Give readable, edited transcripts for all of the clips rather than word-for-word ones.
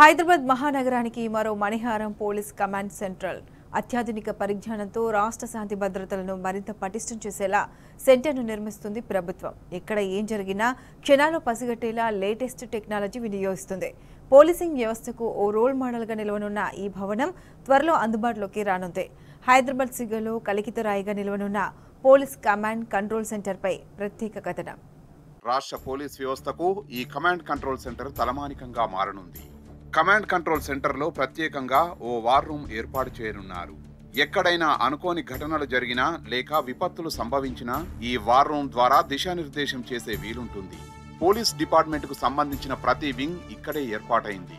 హైదరాబాద్ మహానగరానికి మరో మణిహారం police command central అత్యాధునిక పరిజ్ఞానంతో రాష్ట్ర శాంతి భద్రతలను మరింత పటిష్టం చేసేలా సెంటర్ను నిర్మిస్తుంది ప్రభుత్వం. ఎక్కడ ఏం జరిగినా క్షణాల్లో పసిగట్టేలా లేటెస్ట్ టెక్నాలజీ వినియోగిస్తుంది. పోలీసింగ్ వ్యవస్థకు ఓ రోల్ మోడల్గా నిలవనున్న ఈ భవనం త్వరలో అందుబాటులోకి రానుంది. హైదరాబాద్ సిగలో కలికితరాయిగా నిలవనున్న పోలీస్ కమాండ్ కంట్రోల్ సెంటర్పై ప్రత్యేక కథనం. రాష్ట్ర పోలీస్ వ్యవస్థకు ఈ కమాండ్ కంట్రోల్ సెంటర్ తలమానికంగా మారనుంది. కమాండ్ కంట్రోల్ సెంటర్లో ప్రత్యేకంగా ఓ వార్ రూమ్ ఏర్పాటు చేయనున్నారు. ఎక్కడైనా అనుకోని ఘటనలు జరిగినా లేక విపత్తులు సంభవించినా ఈ వార్ రూమ్ ద్వారా దిశానిర్దేశం చేసే వీలుంటుంది. పోలీస్ డిపార్ట్మెంట్కు సంబంధించిన ప్రతి వింగ్ ఇక్కడే ఏర్పాటైంది.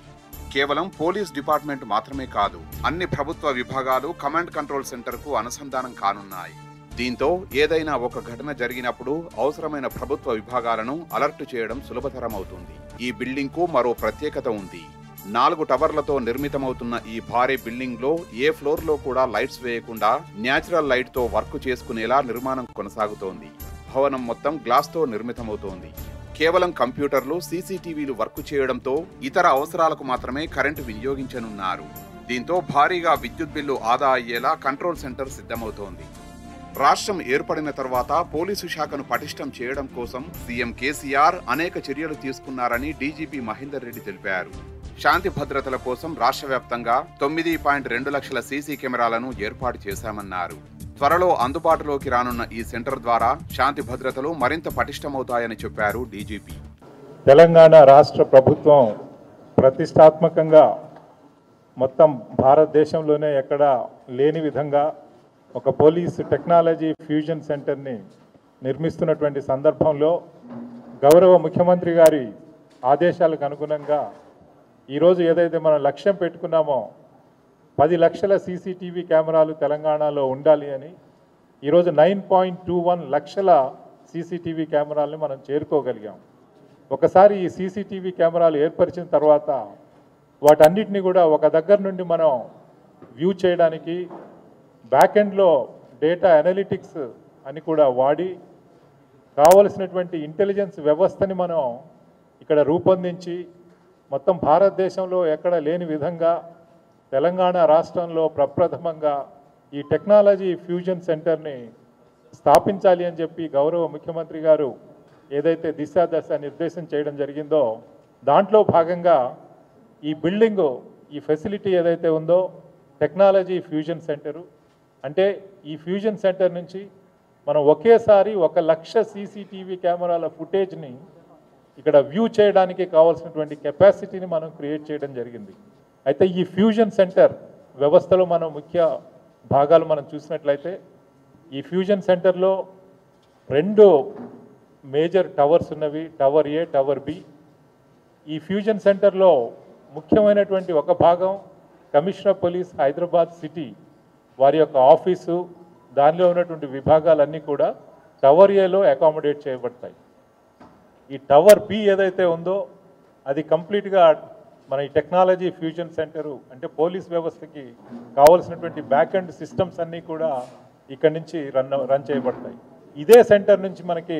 కేవలం పోలీస్ డిపార్ట్మెంట్ మాత్రమే కాదు, అన్ని ప్రభుత్వ విభాగాలు కమాండ్ కంట్రోల్ సెంటర్కు అనుసంధానం కానున్నాయి. దీంతో ఏదైనా ఒక ఘటన జరిగినప్పుడు అవసరమైన ప్రభుత్వ విభాగాలను అలర్ట్ చేయడం సులభతరమవుతుంది. ఈ బిల్డింగ్కు మరో ప్రత్యేకత ఉంది. 4 టవర్లతో నిర్మితమవుతున్న ఈ భారీ బిల్డింగ్లో ఏ ఫ్లోర్లో కూడా లైట్స్ వేయకుండా న్యాచురల్ లైట్తో వర్క్ చేసుకునేలా నిర్మాణం కొనసాగుతోంది. భవనం మొత్తం గ్లాస్తో నిర్మితమవుతోంది. కేవలం కంప్యూటర్లు, సీసీటీవీలు వర్క్ చేయడంతో ఇతర అవసరాలకు మాత్రమే కరెంటు వినియోగించనున్నారు. దీంతో భారీగా విద్యుత్ బిల్లు ఆదా అయ్యేలా కంట్రోల్ సెంటర్ సిద్ధమవుతోంది. రాష్ట్రం ఏర్పడిన తర్వాత పోలీసు శాఖను పటిష్టం చేయడం కోసం సీఎం కేసీఆర్ అనేక చర్యలు తీసుకున్నారని డీజీపీ మహేందర్ రెడ్డి తెలిపారు. శాంతి భద్రతల కోసం రాష్ట్ర వ్యాప్తంగా 9.2 లక్షల సీసీ కెమెరాలను ఏర్పాటు చేశామన్నారు. త్వరలో అందుబాటులోకి రానున్న ఈ సెంటర్ ద్వారా శాంతి భద్రతలు మరింత పటిష్టమవుతాయని చెప్పారు డీజీపీ. తెలంగాణ రాష్ట్ర ప్రభుత్వం ప్రతిష్టాత్మకంగా మొత్తం భారతదేశంలోనే ఎక్కడా లేని విధంగా ఒక పోలీసు టెక్నాలజీ ఫ్యూజన్ సెంటర్ని నిర్మిస్తున్నటువంటి సందర్భంలో గౌరవ ముఖ్యమంత్రి గారి ఆదేశాలకు అనుగుణంగా ఈరోజు ఏదైతే మనం లక్ష్యం పెట్టుకున్నామో 10 లక్షల సీసీటీవీ కెమెరాలు తెలంగాణలో ఉండాలి అని ఈరోజు 9.21 లక్షల సీసీటీవీ కెమెరాలని మనం చేరుకోగలిగాం. ఒకసారి ఈ సీసీటీవీ కెమెరాలు ఏర్పరిచిన తర్వాత వాటన్నిటిని కూడా ఒక దగ్గర నుండి మనం వ్యూ చేయడానికి బ్యాకెండ్లో డేటా అనలిటిక్స్ అని కూడా వాడి కావలసినటువంటి ఇంటెలిజెన్స్ వ్యవస్థని మనం ఇక్కడ రూపొందించి మొత్తం భారతదేశంలో ఎక్కడ లేని విధంగా తెలంగాణ రాష్ట్రంలో ప్రప్రథమంగా ఈ టెక్నాలజీ ఫ్యూజన్ సెంటర్ని స్థాపించాలి అని చెప్పి గౌరవ ముఖ్యమంత్రి గారు ఏదైతే దిశాదశ నిర్దేశం చేయడం జరిగిందో దాంట్లో భాగంగా ఈ బిల్డింగు, ఈ ఫెసిలిటీ ఏదైతే ఉందో టెక్నాలజీ ఫ్యూజన్ సెంటరు, అంటే ఈ ఫ్యూజన్ సెంటర్ నుంచి మనం ఒకేసారి 1 లక్ష సీసీటీవీ కెమెరాల ఫుటేజ్ని ఇక్కడ వ్యూ చేయడానికి కావాల్సినటువంటి కెపాసిటీని మనం క్రియేట్ చేయడం జరిగింది. అయితే ఈ ఫ్యూజన్ సెంటర్ వ్యవస్థలో మనం ముఖ్య భాగాలు మనం చూసినట్లయితే ఈ ఫ్యూజన్ సెంటర్లో 2 మేజర్ టవర్స్ ఉన్నవి, టవర్ A, టవర్ B. ఈ ఫ్యూజన్ సెంటర్లో ముఖ్యమైనటువంటి ఒక భాగం కమిషనర్ పోలీస్ హైదరాబాద్ సిటీ వారి యొక్క ఆఫీసు, దానిలో ఉన్నటువంటి విభాగాలన్నీ కూడా టవర్ A లో అకామిడేట్ చేయబడతాయి. ఈ టవర్ B ఏదైతే ఉందో అది కంప్లీట్గా మన ఈ టెక్నాలజీ ఫ్యూజన్ సెంటరు, అంటే పోలీస్ వ్యవస్థకి కావాల్సినటువంటి బ్యాక్ అండ్ సిస్టమ్స్ అన్నీ కూడా ఇక్కడ నుంచి రన్ చేయబడతాయి. ఇదే సెంటర్ నుంచి మనకి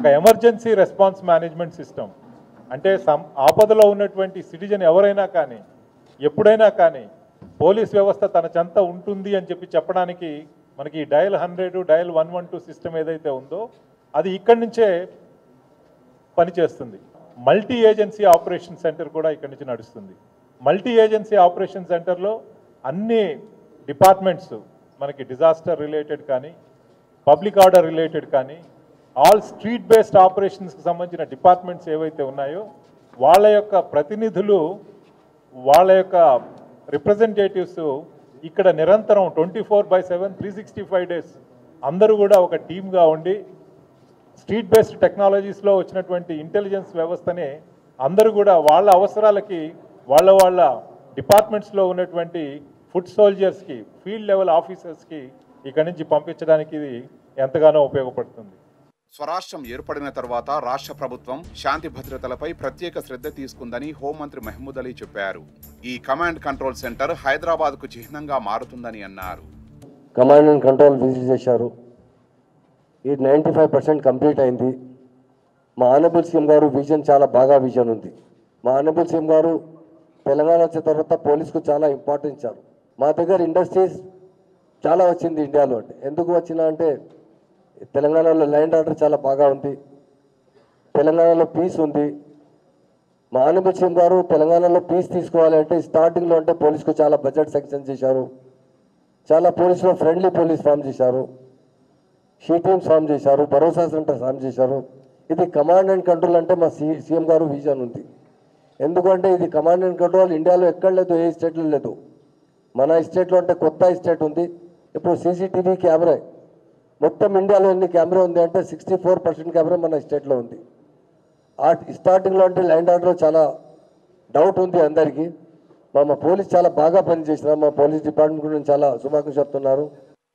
ఒక ఎమర్జెన్సీ రెస్పాన్స్ మేనేజ్మెంట్ సిస్టమ్, అంటే ఆపదలో ఉన్నటువంటి సిటిజన్ ఎవరైనా కానీ ఎప్పుడైనా కానీ పోలీస్ వ్యవస్థ తన చెంత ఉంటుంది అని చెప్పి చెప్పడానికి మనకి డయల్ 100, డయల్ 112 సిస్టమ్ ఏదైతే ఉందో అది ఇక్కడి నుంచే పనిచేస్తుంది. మల్టీ ఏజెన్సీ ఆపరేషన్ సెంటర్ కూడా ఇక్కడి నుంచి నడుస్తుంది. మల్టీ ఏజెన్సీ ఆపరేషన్ సెంటర్లో అన్ని డిపార్ట్మెంట్స్ మనకి డిజాస్టర్ రిలేటెడ్ కానీ, పబ్లిక్ ఆర్డర్ రిలేటెడ్ కానీ, ఆల్ స్ట్రీట్ బేస్డ్ ఆపరేషన్స్కి సంబంధించిన డిపార్ట్మెంట్స్ ఏవైతే ఉన్నాయో వాళ్ళ యొక్క ప్రతినిధులు, వాళ్ళ యొక్క రిప్రజెంటేటివ్స్ ఇక్కడ నిరంతరం 24/7 365 days అందరూ కూడా ఒక టీమ్గా ఉండి స్ట్రీట్ బేస్డ్ టెక్నాలజీస్లో వచ్చినటువంటి ఇంటెలిజెన్స్ వ్యవస్థని అందరూ కూడా వాళ్ళ అవసరాలకి వాళ్ళ డిపార్ట్మెంట్స్లో ఉన్నటువంటి ఫుడ్ సోల్జర్స్కి, ఫీల్డ్ లెవెల్ ఆఫీసర్స్కి ఇక్కడి నుంచి పంపించడానికి ఇది ఎంతగానో ఉపయోగపడుతుంది. స్వరాష్ట్రం ఏర్పడిన తర్వాత రాష్ట్ర ప్రభుత్వం శాంతి భద్రతలపై ప్రత్యేక శ్రద్ధ తీసుకుందని హోంమంత్రి మహమూద్ అలీ చెప్పారు. ఈ కమాండ్ కంట్రోల్ సెంటర్ హైదరాబాద్కు చిహ్నంగా మారుతుందని అన్నారు. కమాండ్ అండ్ కంట్రోల్ విజిట్ చేశారు. ఇది 95% కంప్లీట్ అయింది. మా ఆనబుల్ సీఎం గారు విజన్ చాలా బాగా విజన్ ఉంది. మా ఆనబుల్ సీఎం గారు తెలంగాణ వచ్చిన తర్వాత పోలీసుకు చాలా ఇంపార్టెన్స్ ఇచ్చారు. మా దగ్గర ఇండస్ట్రీస్ చాలా వచ్చింది ఇండియాలో. ఎందుకు వచ్చినా అంటే తెలంగాణలో ల్యాండ్ ఆర్డర్ చాలా బాగా ఉంది, తెలంగాణలో పీస్ ఉంది. మా ఆనందం గారు తెలంగాణలో పీస్ తీసుకోవాలంటే స్టార్టింగ్లో అంటే పోలీసుకు చాలా బడ్జెట్ సెక్షన్ చేశారు, చాలా పోలీసులో ఫ్రెండ్లీ పోలీస్ ఫామ్ చేశారు, షీ టీమ్స్ ఫామ్ చేశారు, భరోసా సెంటర్ ఫామ్ చేశారు. ఇది కమాండ్ అండ్ కంట్రోల్ అంటే మా సీఎం గారు విజన్ ఉంది. ఎందుకంటే ఇది కమాండ్ అండ్ కంట్రోల్ ఇండియాలో ఎక్కడ లేదు, ఏ స్టేట్లో లేదు. మన స్టేట్లో అంటే కొత్త స్టేట్ ఉంది. ఇప్పుడు సీసీటీవీ కెమెరా మొత్తం ఇండియాలో ఎన్ని కెమెరా ఉంది అంటే 64% కెమెరా మన స్టేట్లో ఉంది. స్టార్టింగ్లో అంటే ల్యాండ్ ఆర్డర్లో చాలా డౌట్ ఉంది అందరికీ. మా పోలీస్ చాలా బాగా పనిచేసినారు, మా పోలీస్ డిపార్ట్మెంట్ గురించి చాలా శుభాకాంక్షలు చెప్తున్నారు.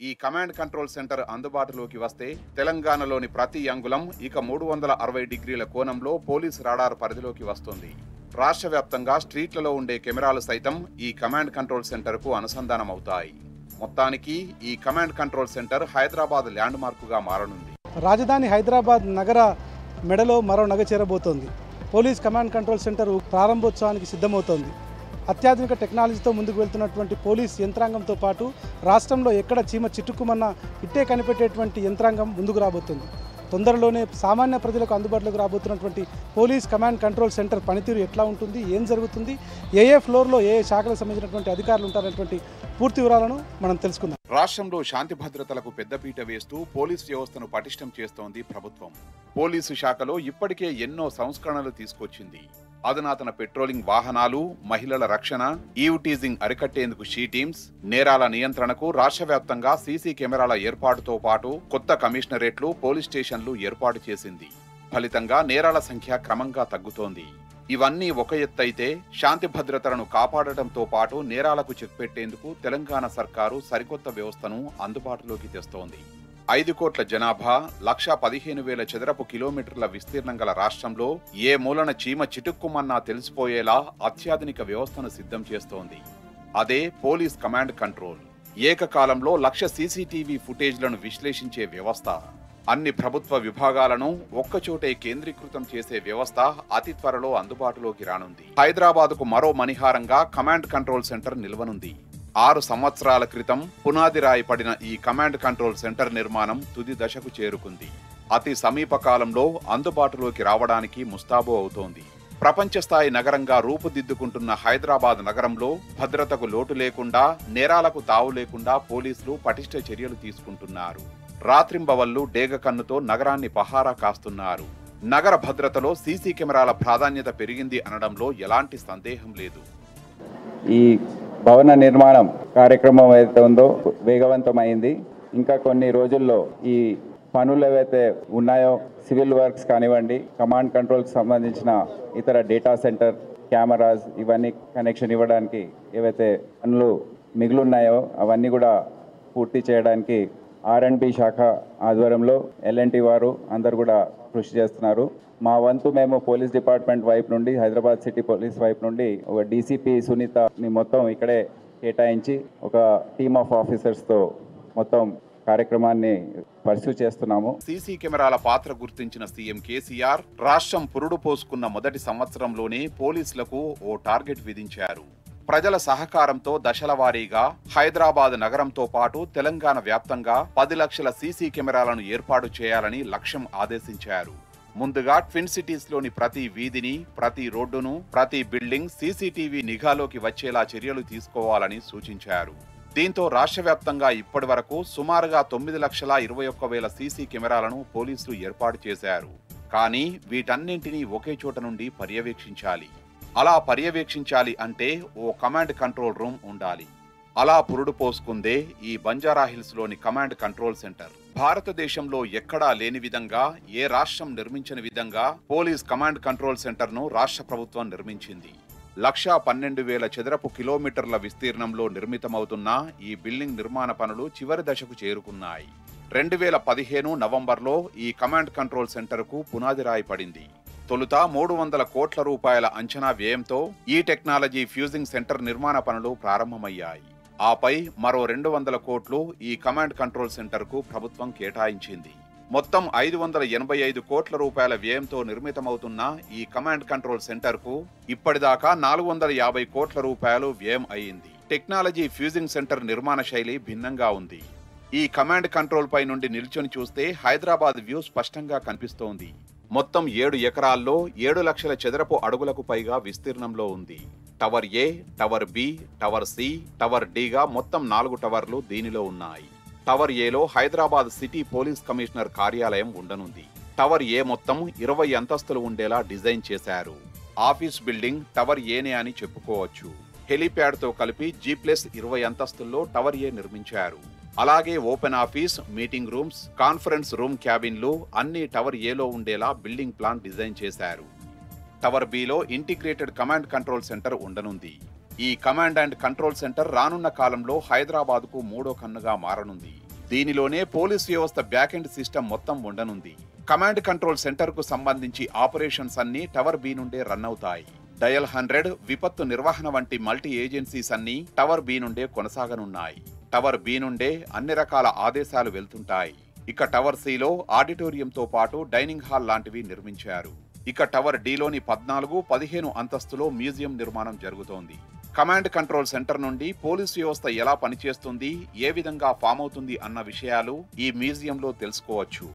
ఈ కమాండ్ కంట్రోల్ సెంటర్ అందుబాటులోకి వస్తే తెలంగాణలోని ప్రతి అంగుళం ఇక 360 డిగ్రీల కోణంలో పోలీస్ రాడార్ పరిధిలోకి వస్తుంది. రాష్ట్ర వ్యాప్తంగా స్ట్రీట్లలో ఉండే కెమెరాలు సైతం ఈ కమాండ్ కంట్రోల్ సెంటర్కు అనుసంధానమవుతాయి. మొత్తానికి ఈ కమాండ్ కంట్రోల్ సెంటర్ హైదరాబాద్ ల్యాండ్ మార్కుగా మారనుంది. రాజధాని హైదరాబాద్ నగర మెడలో మరో నగ చేరబోతోంది. పోలీస్ కమాండ్ కంట్రోల్ సెంటర్ ప్రారంభోత్సవానికి సిద్ధమవుతోంది. అత్యాధునిక టెక్నాలజీతో ముందుకు వెళ్తున్నటువంటి పోలీస్ యంత్రాంగంతో పాటు రాష్ట్రంలో ఎక్కడ చీమ చిట్టుకుమన్న ఇట్టే కనిపెట్టేటువంటి యంత్రాంగం ముందుకు రాబోతుంది. తొందరలోనే సామాన్య ప్రజలకు అందుబాటులోకి రాబోతున్నటువంటి పోలీస్ కమాండ్ కంట్రోల్ సెంటర్ పనితీరు ఎట్లా ఉంటుంది, ఏం జరుగుతుంది, ఏ ఏ ఫ్లోర్లో ఏ శాఖలకు సంబంధించినటువంటి అధికారులు ఉంటారనేటువంటి పూర్తి వివరాలను మనం తెలుసుకుందాం. రాష్ట్రంలో శాంతి భద్రతలకు పెద్దపీట వేస్తూ పోలీసు వ్యవస్థను పటిష్టం చేస్తోంది ప్రభుత్వం. పోలీసు శాఖలో ఇప్పటికే ఎన్నో సంస్కరణలు తీసుకొచ్చింది. అధునాతన పెట్రోలింగ్ వాహనాలు, మహిళల రక్షణ, ఈవ్ టీజింగ్ అరికట్టేందుకు షీ టీమ్స్, నేరాల నియంత్రణకు రాష్ట్ర వ్యాప్తంగా సీసీ కెమెరాల ఏర్పాటుతో పాటు కొత్త కమిషనరేట్లు, పోలీస్ స్టేషన్లు ఏర్పాటు చేసింది. ఫలితంగా నేరాల సంఖ్య క్రమంగా తగ్గుతోంది. ఇవన్నీ ఒక ఎత్తైతే శాంతి భద్రతలను కాపాడటంతో పాటు నేరాలకు చెక్ పెట్టేందుకు తెలంగాణ సర్కారు సరికొత్త వ్యవస్థను అందుబాటులోకి తెస్తోంది. 5 కోట్ల జనాభా, 1,15,000 చదరపు కిలోమీటర్ల విస్తీర్ణం గల రాష్ట్రంలో ఏ మూలన చీమ చిటుక్కుమన్నా తెలిసిపోయేలా అత్యాధునిక వ్యవస్థను సిద్ధం చేస్తోంది. అదే పోలీస్ కమాండ్ కంట్రోల్. ఏకకాలంలో 1,00,000 సీసీటీవీ ఫుటేజ్లను విశ్లేషించే వ్యవస్థ, అన్ని ప్రభుత్వ విభాగాలను ఒక్కచోటే కేంద్రీకృతం చేసే వ్యవస్థ అతి త్వరలో అందుబాటులోకి రానుంది. హైదరాబాద్కు మరో మణిహారంగా కమాండ్ కంట్రోల్ సెంటర్ నిలవనుంది. 6 సంవత్సరాల క్రితం పునాది రాయపడిన ఈ కమాండ్ కంట్రోల్ సెంటర్ నిర్మాణం తుది దశకు చేరుకుంది. అతి సమీప కాలంలో అందుబాటులోకి రావడానికి ముస్తాబు అవుతోంది. ప్రపంచస్థాయి నగరంగా రూపుదిద్దుకుంటున్న హైదరాబాద్ నగరంలో భద్రతకు లోటు లేకుండా, నేరాలకు తావు లేకుండా పోలీసులు పటిష్ట చర్యలు తీసుకుంటున్నారు. రాత్రింబవళ్లు డేగ కన్నుతో నగరాన్ని పహారా కాస్తున్నారు. నగర భద్రతలో సీసీ కెమెరాల ప్రాధాన్యత పెరిగింది అనడంలో ఎలాంటి సందేహం లేదు. ఈ భవన నిర్మాణం కార్యక్రమం ఏదైతే ఉందో వేగవంతమైంది. ఇంకా కొన్ని రోజుల్లో ఈ పనులు ఏవైతే ఉన్నాయో, సివిల్ వర్క్స్ కానివ్వండి, కమాండ్ కంట్రోల్కి సంబంధించిన ఇతర డేటా సెంటర్, కెమెరాస్, ఇవన్నీ కనెక్షన్ ఇవ్వడానికి ఏవైతే పనులు మిగిలిన్నాయో అవన్నీ కూడా పూర్తి చేయడానికి R&B శాఖ ఆధ్వర్యంలో L&T వారు అందరు కూడా కృషి చేస్తున్నారు. మా వంతు మేము పోలీస్ డిపార్ట్మెంట్ వైపు నుండి, హైదరాబాద్ సిటీ పోలీస్ వైపు నుండి ఒక DCP సునీతని మొత్తం ఇక్కడే కేటాయించి ఒక టీమ్ ఆఫ్ ఆఫీసర్స్తో మొత్తం కార్యక్రమాన్ని పర్సూ చేస్తున్నాము. సీసీ కెమెరాల పాత్ర గుర్తించిన సీఎం కేసీఆర్ రాష్ట్రం పురుడు పోసుకున్న మొదటి సంవత్సరంలోనే పోలీసులకు ఓ టార్గెట్ విధించారు. ప్రజల సహకారంతో దశల వారీగా హైదరాబాద్ నగరంతో పాటు తెలంగాణ వ్యాప్తంగా 10 లక్షల సీసీ కెమెరాలను ఏర్పాటు చేయాలని లక్ష్యం ఆదేశించారు. ముందుగా ట్విన్ సిటీస్లోని ప్రతి వీధిని, ప్రతి రోడ్డును, ప్రతి బిల్డింగ్ సీసీటీవీ నిఘాలోకి వచ్చేలా చర్యలు తీసుకోవాలని సూచించారు. దీంతో రాష్ట్ర వ్యాప్తంగా ఇప్పటి వరకు సుమారుగా 9,21,000 సీసీ కెమెరాలను పోలీసులు ఏర్పాటు చేశారు. కానీ వీటన్నింటినీ ఒకే చోట నుండి పర్యవేక్షించాలి. అలా పర్యవేక్షించాలి అంటే ఓ కమాండ్ కంట్రోల్ రూమ్ ఉండాలి. అలా పురుడు పోసుకుందే ఈ బంజారాహిల్స్లోని కమాండ్ కంట్రోల్ సెంటర్. భారతదేశంలో ఎక్కడా లేని విధంగా, ఏ రాష్ట్రం నిర్మించని విధంగా పోలీస్ కమాండ్ కంట్రోల్ సెంటర్ను రాష్ట్ర ప్రభుత్వం నిర్మించింది. 1,12,000 చదరపు కిలోమీటర్ల విస్తీర్ణంలో నిర్మితమవుతున్న ఈ బిల్డింగ్ నిర్మాణ పనులు చివరి దశకు చేరుకున్నాయి. 2015 నవంబర్లో ఈ కమాండ్ కంట్రోల్ సెంటర్కు పునాది రాయపడింది. తొలుత 300 కోట్ల రూపాయల అంచనా వ్యయంతో ఈ టెక్నాలజీ ఫ్యూజింగ్ సెంటర్ నిర్మాణ పనులు ప్రారంభమయ్యాయి. ఆపై మరో 200 కోట్లు ఈ కమాండ్ కంట్రోల్ సెంటర్కు ప్రభుత్వం కేటాయించింది. మొత్తం 585 కోట్ల రూపాయల వ్యయంతో నిర్మితమవుతున్న ఈ కమాండ్ కంట్రోల్ సెంటర్కు ఇప్పటిదాకా 450 కోట్ల రూపాయలు వ్యయం అయ్యింది. టెక్నాలజీ ఫ్యూజింగ్ సెంటర్ నిర్మాణ శైలి భిన్నంగా ఉంది. ఈ కమాండ్ కంట్రోల్ పై నుండి నిల్చొని చూస్తే హైదరాబాద్ వ్యూ స్పష్టంగా కనిపిస్తోంది. మొత్తం 7 ఎకరాల్లో 7 లక్షల చదరపు అడుగులకు పైగా విస్తీర్ణంలో ఉంది. Tower A, tower B, tower C, tower Dగా మొత్తం 4 టవర్లు దీనిలో ఉన్నాయి. టవర్ ఏలో హైదరాబాద్ సిటీ పోలీస్ కమిషనర్ కార్యాలయం ఉండనుంది. టవర్ ఏ మొత్తం 20 అంతస్తులు ఉండేలా డిజైన్ చేశారు. ఆఫీస్ బిల్డింగ్ టవర్ ఏనే అని చెప్పుకోవచ్చు. హెలీప్యాడ్తో కలిపి G+20 అంతస్తుల్లో టవర్ ఏ నిర్మించారు. అలాగే open office, meeting rooms, conference room క్యాబిన్లు అన్ని టవర్ ఏలో ఉండేలా బిల్డింగ్ ప్లాన్ డిజైన్ చేశారు. టవర్ బిలో ఇంటిగ్రేటెడ్ కమాండ్ కంట్రోల్ సెంటర్ ఉండనుంది. ఈ కమాండ్ అండ్ కంట్రోల్ సెంటర్ రానున్న కాలంలో హైదరాబాద్కు 3వ కన్నుగా మారనుంది. దీనిలోనే పోలీస్ వ్యవస్థ బ్యాక్ ఎండ్ సిస్టమ్ మొత్తం ఉండనుంది. కమాండ్ కంట్రోల్ సెంటర్కు సంబంధించి ఆపరేషన్స్ అన్నీ టవర్ బి నుండే రన్ అవుతాయి. డయల్ 100, విపత్తు నిర్వహణ వంటి మల్టీ ఏజెన్సీస్ అన్నీ టవర్ బి నుండే కొనసాగనున్నాయి. టవర్ బి నుండే అన్ని రకాల ఆదేశాలు వెళ్తుంటాయి. ఇక టవర్ సిలో ఆడిటోరియంతో పాటు డైనింగ్ హాల్ లాంటివి నిర్మించారు. ఇక టవర్ డిలోని 14, 15 అంతస్తులో మ్యూజియం నిర్మాణం జరుగుతోంది. కమాండ్ కంట్రోల్ సెంటర్ నుండి పోలీస్ వ్యవస్థ ఎలా పనిచేస్తుంది, ఏ విధంగా ఫామ్ అవుతుంది అన్న విషయాలు ఈ మ్యూజియంలో తెలుసుకోవచ్చు.